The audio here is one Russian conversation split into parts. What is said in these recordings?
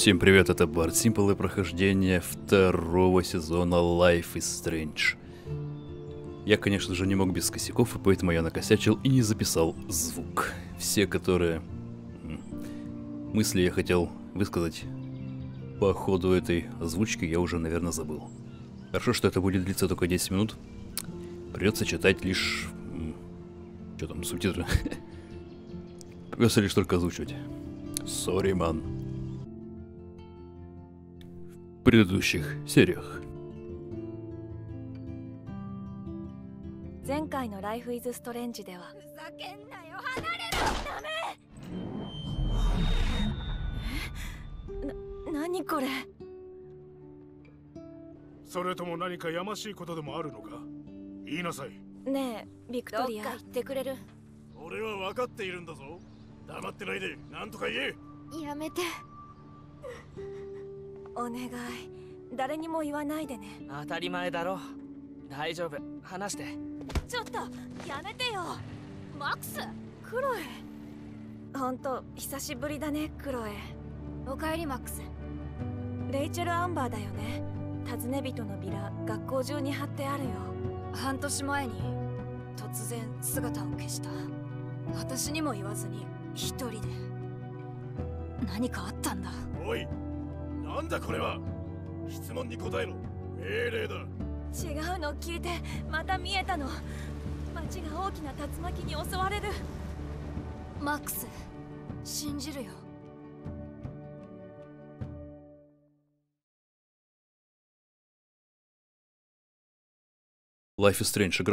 Всем привет, это Бард Симпл и прохождение второго сезона Life is Strange. Я, конечно же, не мог без косяков, и поэтому я накосячил и не записал звук. Все, которые... мысли я хотел высказать по ходу этой озвучки, я уже, наверное, забыл. Хорошо, что это будет длиться только 10 минут. Придется читать лишь... что там, субтитры? Придется лишь только озвучивать. Sorry, man. В предыдущих сериях. Life is Strange — игра,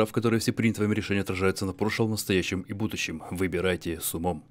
в которой все принятые вами решения отражаются на прошлом, настоящем и будущем. Выбирайте с умом.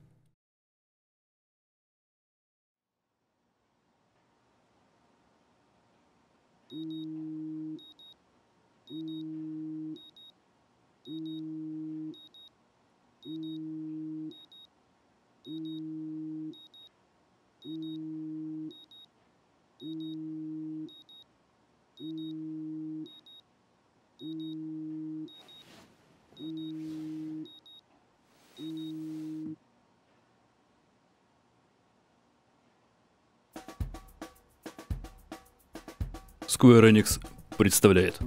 Square Enix представляет.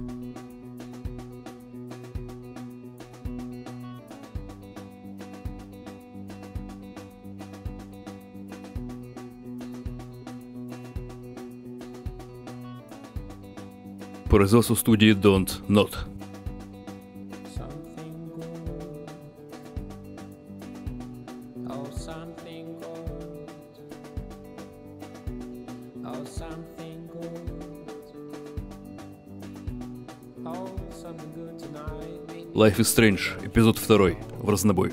Производство студии Dontnod. Life is Strange, эпизод 2, в разнобой.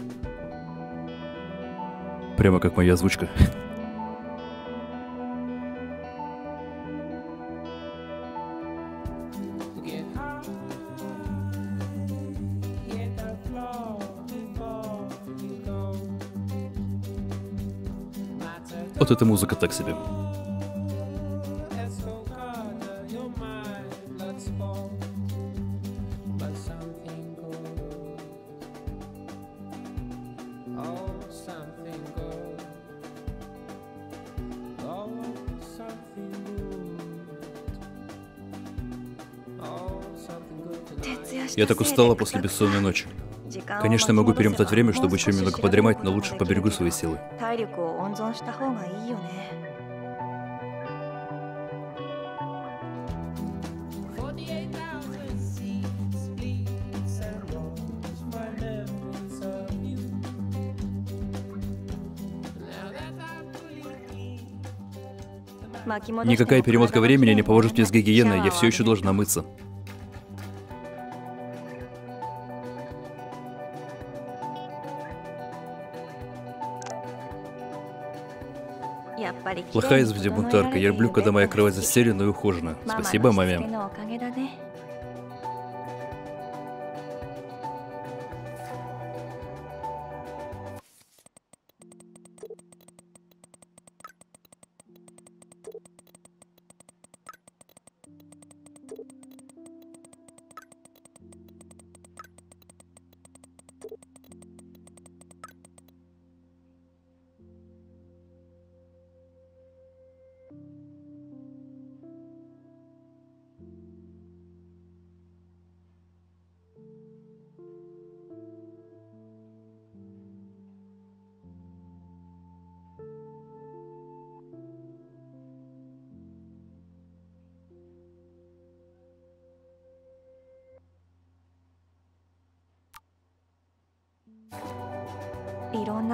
Прямо как моя озвучка. Вот эта музыка так себе. Я так устала после бессонной ночи. Конечно, могу перемотать время, чтобы еще немного подремать, но лучше поберегу свои силы. Никакая перемотка времени не поможет мне с гигиеной, я все еще должна мыться. Плохая из бунтарка. Я люблю, когда моя кровать застелена и ухожена. Спасибо, маме.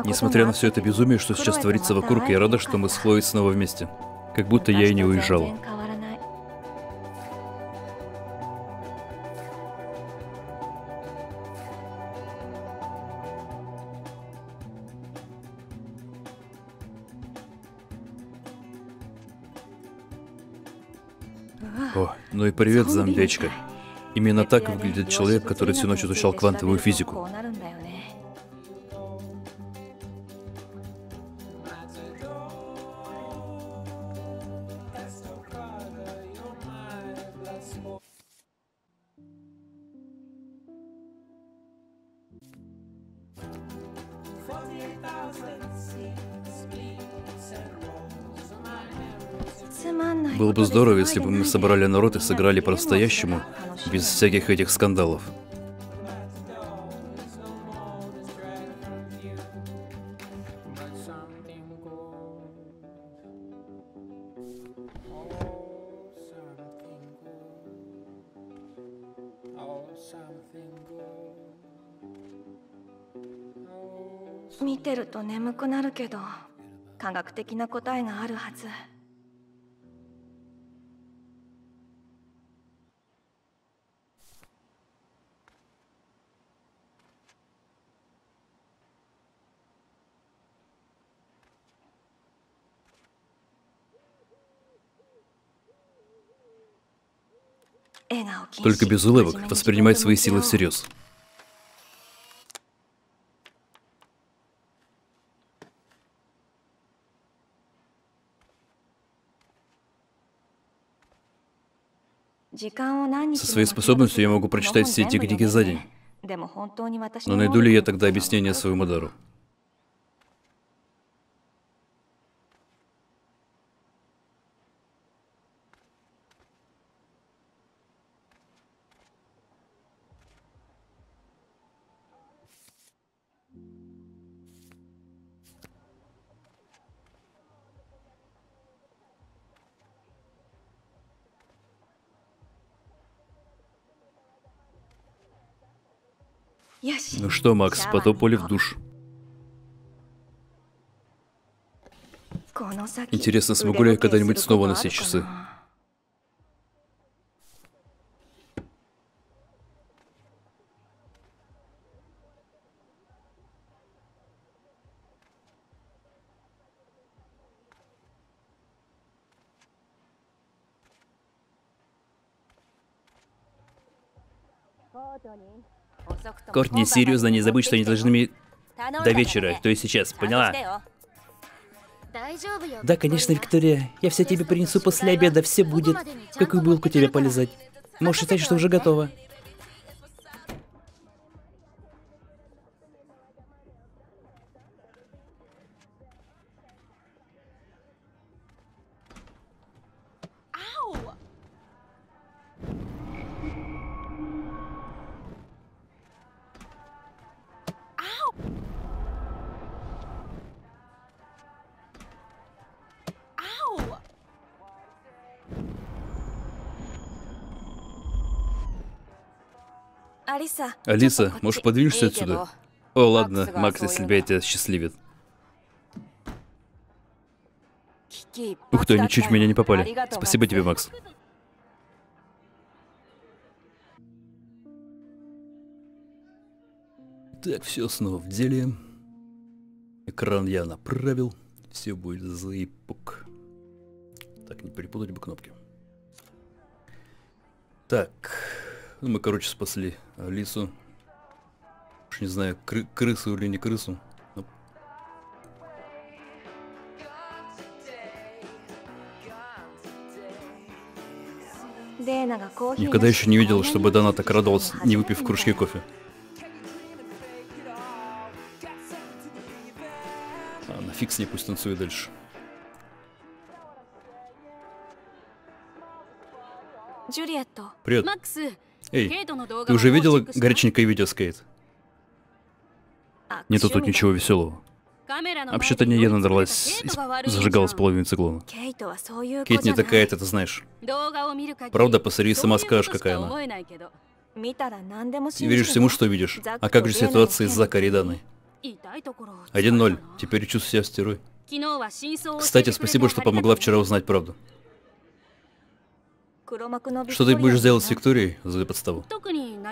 Несмотря на все это безумие, что сейчас творится вокруг, я рада, что мы с Хлоей снова вместе. Как будто я и не уезжала. О, ну и привет, зомбячка. Именно так выглядит человек, который всю ночь изучал квантовую физику. Было бы здорово, если бы мы собрали народ и сыграли по-настоящему, без всяких этих скандалов. Только без улыбок, воспринимай свои силы всерьез. Со своей способностью я могу прочитать все эти книги за день. Но найду ли я тогда объяснение своему дару? Ну что, Макс, потопали в душ. Интересно, смогу ли я когда-нибудь снова носить часы? Кортни, серьезно, не забудь, что они должны до вечера, то есть сейчас, поняла? Да, конечно, Виктория, я все тебе принесу после обеда, все будет. В какую булку тебе полезать? Можешь считать, что уже готово. Алиса, можешь подвинешься отсюда? О, ладно, Макс, если бы я тебя счастливит. Ух ты, они чуть в меня не попали. Спасибо тебе, Макс. Так, все снова в деле. Экран я направил. Все будет заипок. Так, не перепутать бы кнопки. Так. Ну, мы, короче, спасли Алису. Уж не знаю, крысу или не крысу. Но... Никогда еще не видел, чтобы Дана так радовалась, не выпив кружки кофе. Ладно, фиг с ней, пусть танцует дальше. Привет. Эй, ты уже видела горяченькое видео с Кейт? Нету тут ничего веселого. Вообще-то не я надралась и зажигалась половину циклона. Кейт не такая, ты это знаешь. Правда, посмотри, сама скажешь, какая она. Веришь всему, что видишь. А как же ситуация с Закари и Даной? 1-0. Теперь чувствую себя стерой. Кстати, спасибо, что помогла вчера узнать правду. Что ты будешь делать с Викторией за подставу?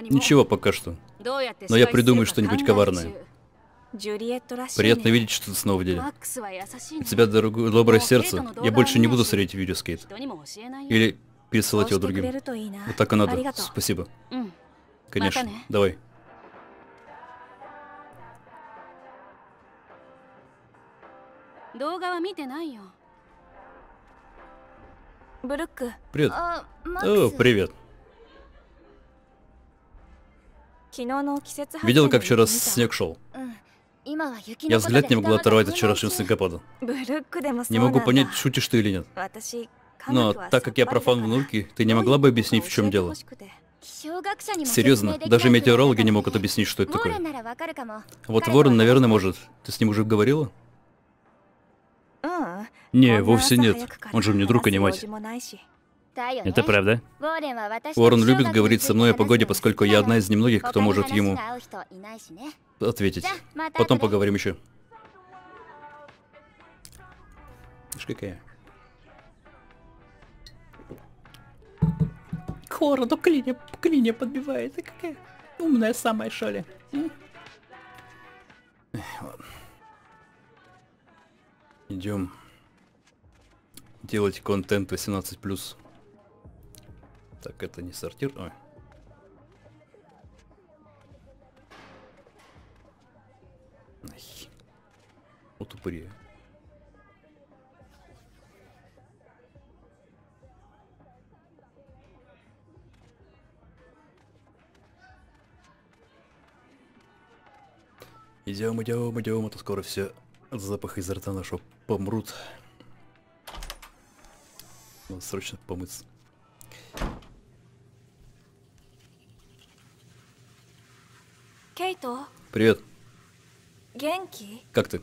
Ничего пока что. Но я придумаю что-нибудь коварное. Приятно видеть, что ты снова в деле. У тебя доброе сердце. Я больше не буду сорить видеоскейт. Или пересылать его другим. Вот так и надо. Спасибо. Конечно. Давай. Привет. О, привет. Видел, как вчера снег шел? Я взгляд не могла оторвать от вчерашнего снегопада. Не могу понять, шутишь ты или нет. Но так как я профан в науке, ты не могла бы объяснить, в чем дело? Серьезно, даже метеорологи не могут объяснить, что это такое. Вот Ворон, наверное, может. Ты с ним уже говорила? Не, вовсе нет. Он же мне друг, а не мать. Это правда? Уоррен любит говорить со мной о погоде, поскольку я одна из немногих, кто может ему ответить. Потом поговорим еще. Ишь какая. Уоррен, ну клинья подбивает. Ты какая умная самая, шо ли? Идем делать контент 18+. Так, это не сортир. Ой. Ай. Вот упырь. Идем, а то скоро все. Запах изо рта нашего помрут. Надо срочно помыться. Кейто. Привет. Генки. Как ты?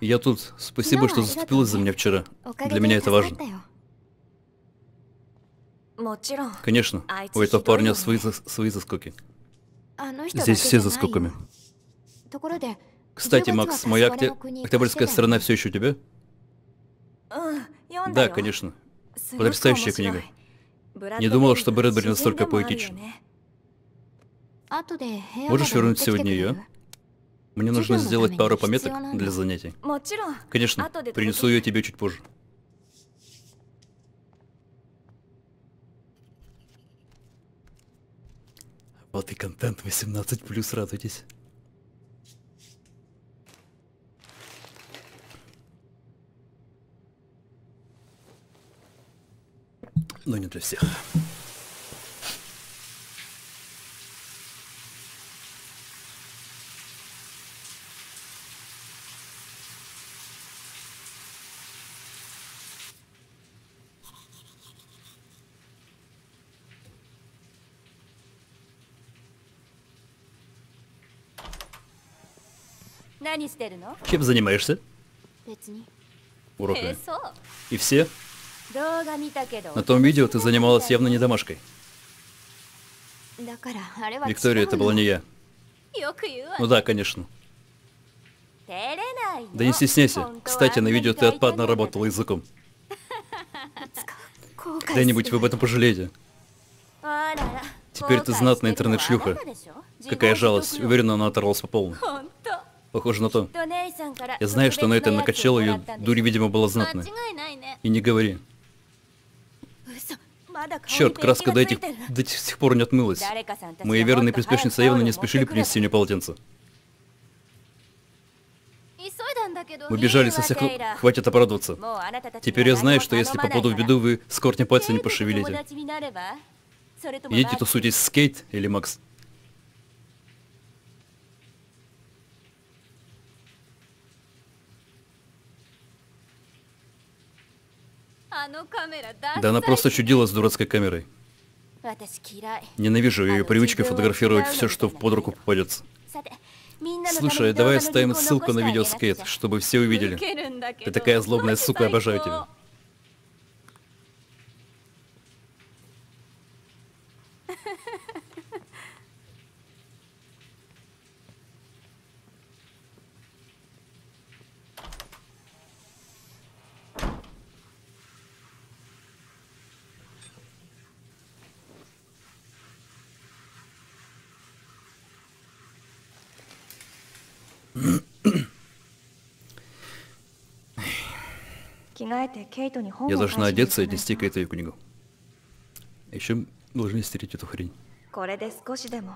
Я тут. Спасибо, что заступилась за меня вчера. Для меня это важно. Конечно. У этого парня свои заскоки. Здесь все заскоками. Кстати, Макс, моя октябрьская страна все еще у тебя? Да, конечно. Потрясающая книга. Не думала, что Брэдбери настолько поэтичен. Можешь вернуть сегодня ее? Мне нужно сделать пару пометок для занятий. Конечно, принесу ее тебе чуть позже. Вот и контент 18+, радуйтесь. Но не для всех. Чем занимаешься? Уроками. И все? На том видео ты занималась явно не домашкой. Виктория, это была не я. Ну да, конечно. Да не стесняйся. Кстати, на видео ты отпадно работала языком. Когда-нибудь вы об этом пожалеете. Теперь ты знатная интернет-шлюха. Какая жалость. Уверена, она оторвалась по полной. Похоже на то. Я знаю, что на это накачала ее. Дурь, видимо, была знатная. И не говори. Черт, краска до сих пор не отмылась. Мои верные приспешницы явно не спешили принести мне полотенце. Мы бежали со всех... Хватит оправдываться. Теперь я знаю, что если попаду в беду, вы с корня пальца не пошевелите. Идите тусуйтесь с Кейт или Макс. Да она просто чудила с дурацкой камерой. Ненавижу ее привычкой фотографировать все, что под руку попадется. Слушай, давай оставим ссылку на видеоскейт, чтобы все увидели. Ты такая злобная сука, обожаю тебя. Я должна одеться и отнести Кейту ее книгу. Еще должны стереть эту хрень.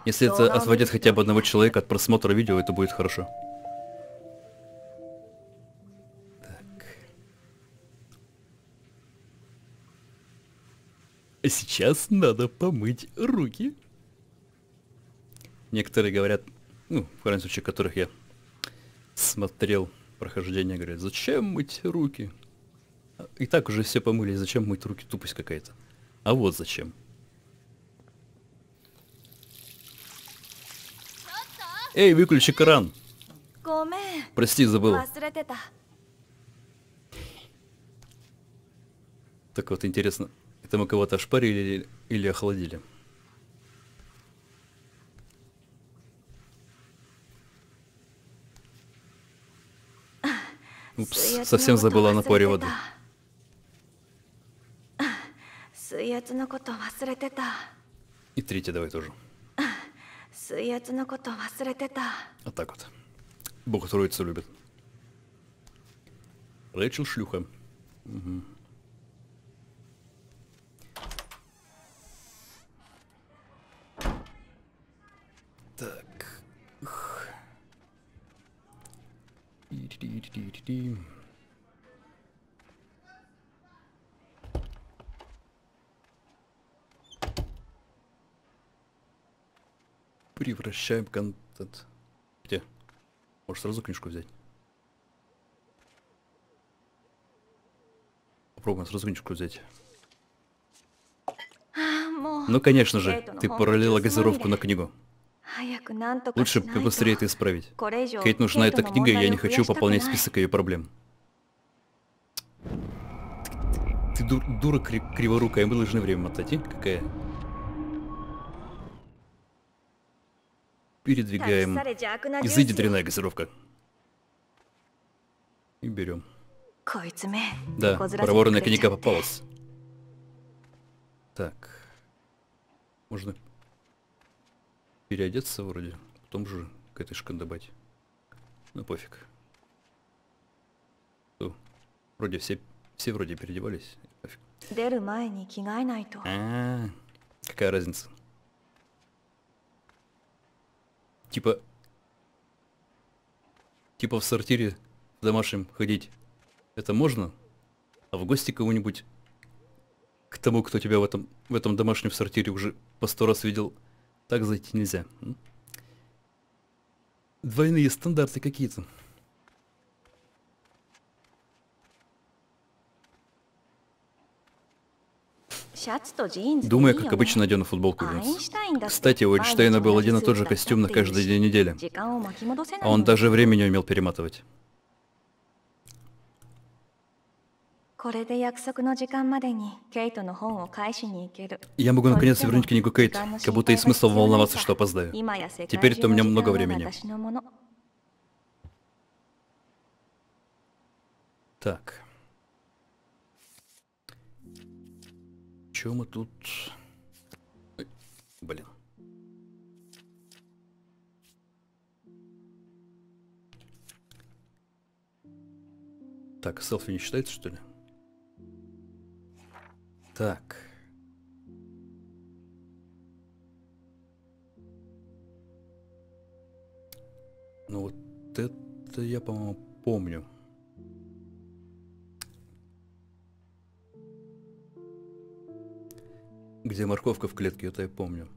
Если это отводит хотя бы одного человека от просмотра видео, это будет хорошо. Так. А сейчас надо помыть руки. Некоторые говорят, ну, в крайнем случае, которых я смотрел прохождение, говорят, зачем мыть руки? И так уже все помыли, зачем мыть руки, тупость какая-то. А вот зачем. Эй, выключи кран. Прости, забыл. Так вот, интересно, это мы кого-то ошпарили или охладили? Упс, совсем забыла о напоре воды. И третий давай тоже. А так вот. Бог троицу любит. Рэйчел шлюха. Угу. Так. Превращаем контент. Где? Может, сразу книжку взять? Попробуем сразу книжку взять. Ну, конечно же, ты пролила газировку на книгу. Лучше побыстрее это исправить. Кейт нужна эта книга, и я не хочу пополнять список ее проблем. Ты дура криворукая, мы должны время мотать, и? Какая? Передвигаем. Изыди, дрянная газировка. И берем. Да, проворная книга попалась. Так. Можно переодеться вроде. Потом же к этой шкандыбать. Ну пофиг. Вроде все вроде переодевались. Пофиг. Какая разница? Типа в сортире домашним ходить это можно, а в гости кого-нибудь к тому, кто тебя в этом домашнем сортире уже по 100 раз видел, так зайти нельзя. Двойные стандарты какие-то. Думаю, как обычно, надену футболку джинс. Кстати, у Эйнштейна был один и тот же костюм на каждый день недели. А он даже времени умел перематывать. Я могу наконец вернуть книгу Кейт, как будто есть смысл волноваться, что опоздаю. Теперь-то у меня много времени. Так. Чё мы тут... Ой, блин. Так, селфи не считается, что ли? Так. Ну вот это я, по-моему, помню. Где морковка в клетке, это я помню.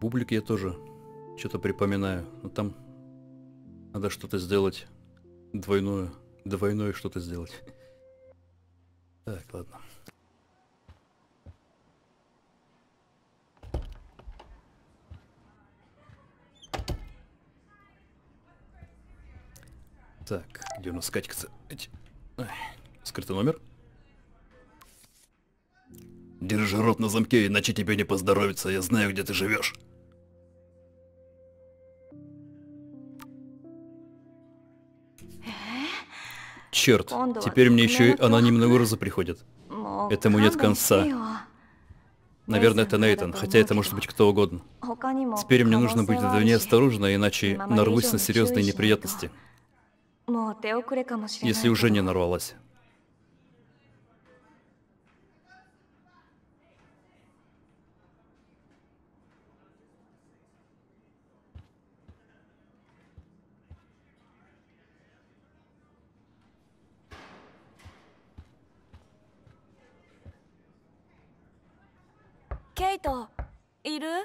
Бублик я тоже что-то припоминаю. Но там надо что-то сделать. Двойное что-то сделать. Так, ладно. Так, где у нас катится? Скрытый номер. Держи рот на замке, иначе тебе не поздоровится. Я знаю, где ты живешь. Черт, теперь мне еще и анонимные угрозы приходят. Этому нет конца. Наверное, это Нейтан, хотя это может быть кто угодно. Теперь мне нужно быть вдвойне осторожно, иначе нарвусь на серьезные неприятности. Если уже не нарвалась.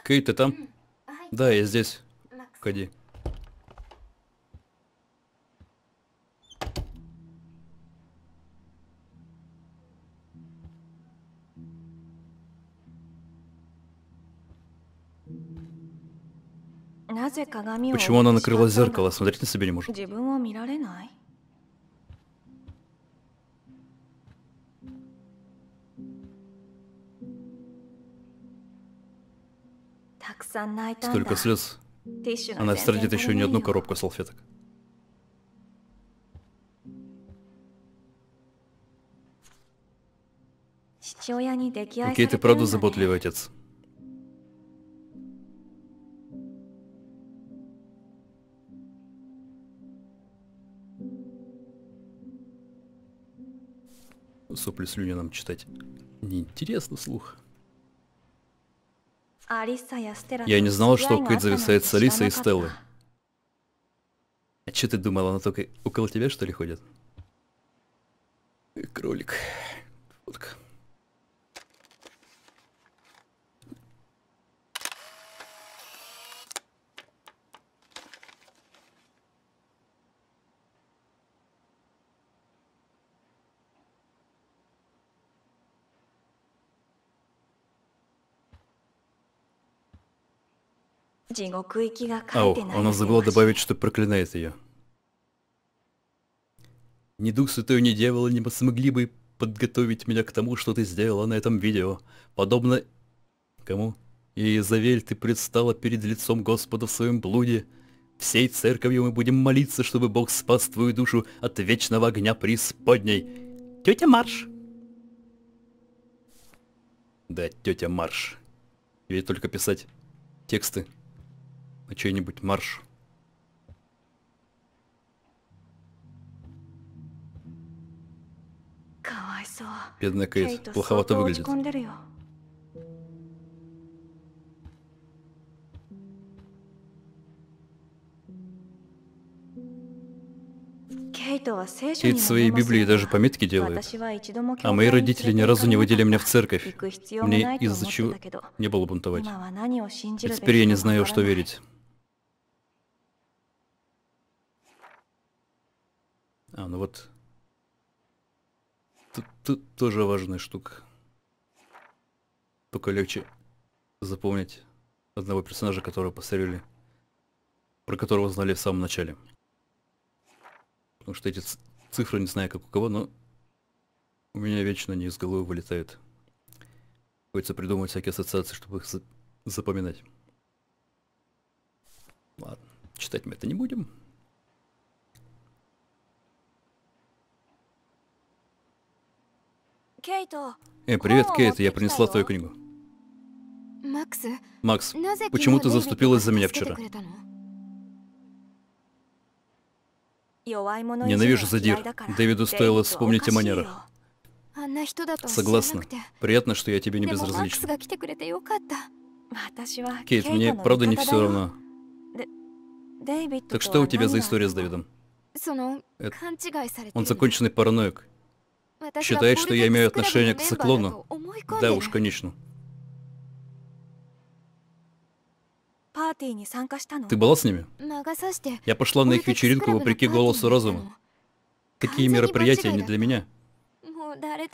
Кейт, ты там? Да, я здесь. Ходи. Почему она накрыла зеркало? Смотреть на себя не может. Столько слез. Она встретит еще не одну коробку салфеток. Окей, ты правда заботливый отец. Сопли слюни нам читать неинтересно слух. Я не знала, что Кейт зависает с Алисой и Стеллой. А че ты думала, она только около тебя, что ли, ходит? Кролик. Фотка. Ау, она забыла добавить, что проклинает ее. Ни Дух Святой, ни Дьявол не смогли бы подготовить меня к тому, что ты сделала на этом видео. Подобно... Кому? Иезавель, ты предстала перед лицом Господа в своем блуде. Всей церковью мы будем молиться, чтобы Бог спас твою душу от вечного огня преисподней. Тетя Марш! Да, тетя Марш. Ей только писать тексты. На чей-нибудь марш. Бедная Кейт, плоховато выглядит. Кейт в своей Библии даже пометки делает. А мои родители ни разу не водили меня в церковь. Мне из-за чего не было бунтовать. И теперь я не знаю, что верить. А, ну вот. Тут тоже важная штука. Только легче запомнить одного персонажа, которого посмотрели, про которого знали в самом начале. Потому что эти цифры, не знаю как у кого, но у меня вечно они из головы вылетают. Хочется придумывать всякие ассоциации, чтобы их запоминать. Ладно, читать мы это не будем. Привет, Кейт, я принесла твою книгу. Макс, почему ты заступилась за меня вчера? Ненавижу задир. Дэвиду стоило вспомнить о манерах. Согласна. Приятно, что я тебе не безразлична. Кейт, мне правда не все равно. Так что у тебя за история с Дэвидом? Он законченный параноик. Считает, что я имею отношение к циклону? Да уж, конечно. Ты была с ними? Я пошла на их вечеринку вопреки голосу разума. Такие мероприятия не для меня.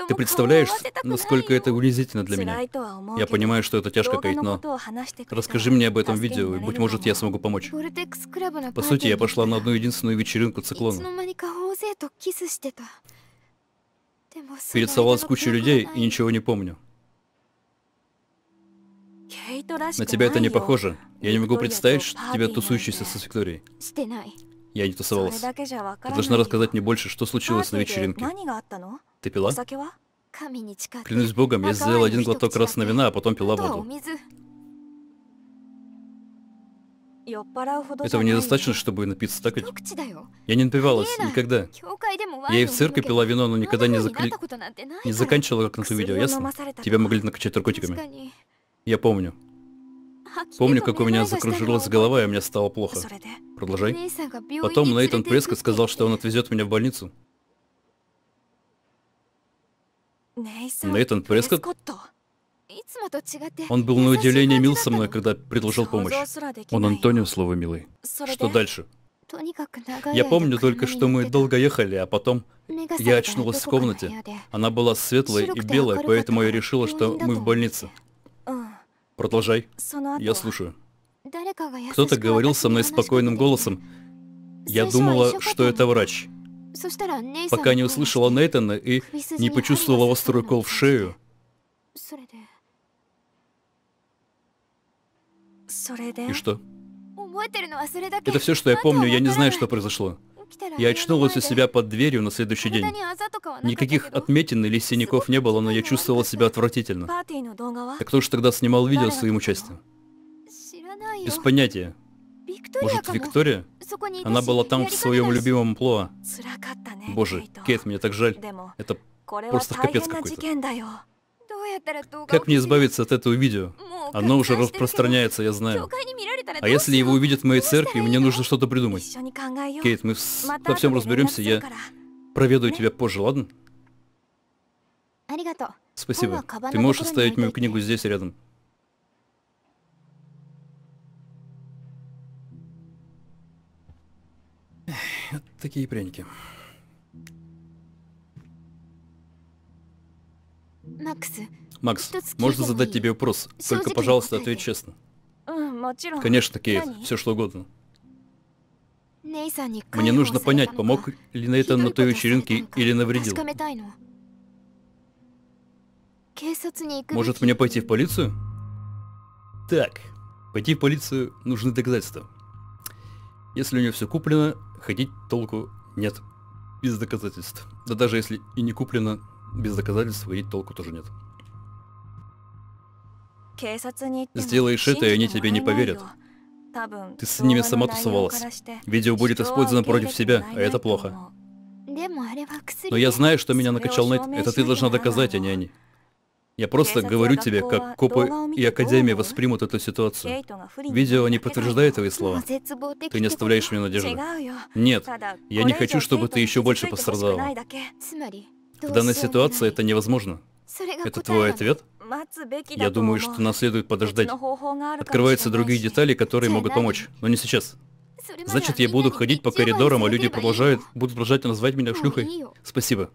Ты представляешь, насколько это унизительно для меня? Я понимаю, что это тяжко, Кейт, но... Расскажи мне об этом видео, и, быть может, я смогу помочь. По сути, я пошла на одну единственную вечеринку циклона. Перецеловалась с кучей людей и ничего не помню. На тебя это не похоже. Я не могу представить, что тебя тусующийся со Викторией. Я не тусовалась. Ты должна рассказать мне больше, что случилось на вечеринке. Ты пила? Клянусь Богом, я сделала один глоток красного вина, а потом пила воду. Этого недостаточно, чтобы напиться так? Я не напивалась, никогда. Я и в церкви пила вино, но никогда не заканчивала, как на том видео, ясно? Тебя могли накачать наркотиками. Я помню. Помню, как у меня закружилась голова, и мне стало плохо. Продолжай. Потом Нейтан Прескот сказал, что он отвезет меня в больницу. Нейтан Прескот? Он был на удивление мил со мной, когда предложил помощь. Он Антонио, слово милый. Что дальше? Я помню только, что мы долго ехали, а потом я очнулась в комнате. Она была светлая и белая, поэтому я решила, что мы в больнице. Продолжай. Я слушаю. Кто-то говорил со мной спокойным голосом. Я думала, что это врач. Пока не услышала Нейтана и не почувствовала острый укол в шею. И что? Это все, что я помню, я не знаю, что произошло. Я очнулась у себя под дверью на следующий день. Никаких отметин или синяков не было, но я чувствовала себя отвратительно. Так кто же тогда снимал видео своим участием? Без понятия. Может, Виктория? Она была там в своем любимом плуа. Боже, Кейт, мне так жаль. Это просто капец какой-то. Как мне избавиться от этого видео? Оно уже распространяется, я знаю. А если его увидят в моей церкви, мне нужно что-то придумать. Кейт, мы во всем разберемся, я проведаю тебя позже, ладно? Спасибо. Ты можешь оставить мою книгу здесь рядом. Вот такие пряники. Макс, можно задать тебе вопрос? Только, пожалуйста, ответь честно. Конечно, Кейт, все что угодно. Мне нужно понять, помог ли Нейтан на той вечеринке или навредил. Может, мне пойти в полицию? Так, пойти в полицию нужны доказательства. Если у нее все куплено, ходить толку нет. Без доказательств. Да даже если и не куплено... Без доказательств выйти толку тоже нет. Сделаешь это, и они тебе не поверят. Ты с ними сама тусовалась. Видео будет использовано против себя, а это плохо. Но я знаю, что меня накачал Нейт. Это ты должна доказать, а не они. Я просто говорю тебе, как копы и Академия воспримут эту ситуацию. Видео не подтверждает твои слова. Ты не оставляешь мне надежды. Нет, я не хочу, чтобы ты еще больше пострадала. В данной ситуации это невозможно. Это твой ответ? Я думаю, что нас следует подождать. Открываются другие детали, которые могут помочь, но не сейчас. Значит, я буду ходить по коридорам, а люди будут продолжать называть меня шлюхой? Спасибо.